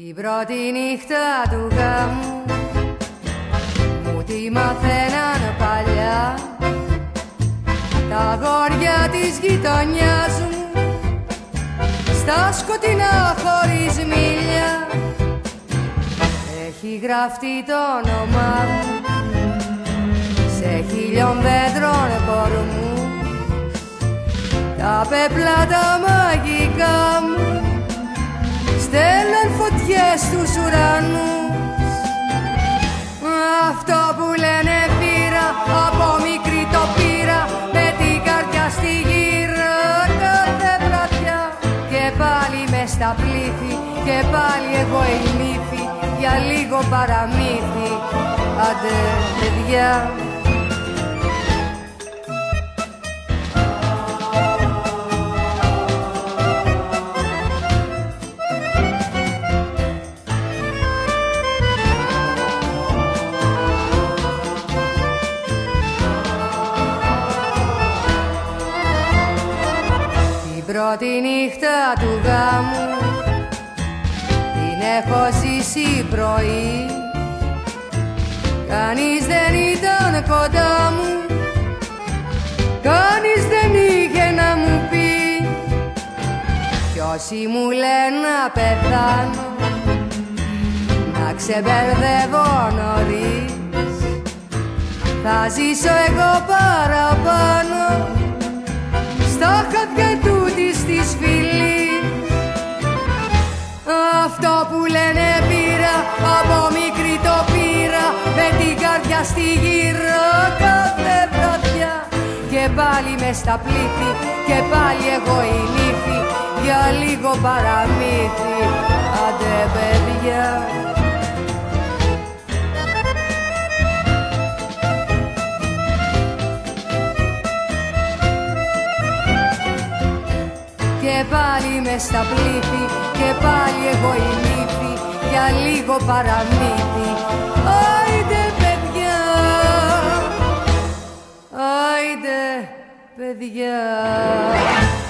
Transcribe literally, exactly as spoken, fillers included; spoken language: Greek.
Την πρώτη νύχτα του γάμου μου τη μαθαίναν παλιά τα αγόρια της γειτονιάς μου στα σκοτεινά χωρίς μίλια. Έχει γραφτεί το όνομά μου σε χίλιων δέντρων κορμού, τα πέπλα τα μαγικά μου στέλναν φωτιές στους ουρανούς. Αυτό που λένε πήρα, από μικρή το πήρα, με την καρδιά στη γύρα κάθε βραδιά. Και πάλι μες στα πλήθη, και πάλι εγώ η λύθη, για λίγο παραμύθι, άντε παιδιά. Την πρώτη νύχτα του γάμου την έχω ζήσει πρωί, κανείς δεν ήταν κοντά μου, κανείς δεν είχε να μου πει. Κι όσοι μου λένε να πεθάνω να ξεμπερδεύω νωρίς, θα ζήσω εγώ παραπάνω στα χαδιά τούτης της φυλής. Αυτό που λένε πήρα, από μικρή το πήρα, με την καρδιά στη γύρα κάθε βραδιά. Και πάλι μες στα πλήθη, και πάλι εγώ η λύθη, για λίγο παραμύθι, άντε παιδιά. Και πάλι μες στα πλήθη, και πάλι εγώ η λύπη, για λίγο παραμύθι, άιντε παιδιά, άιντε παιδιά.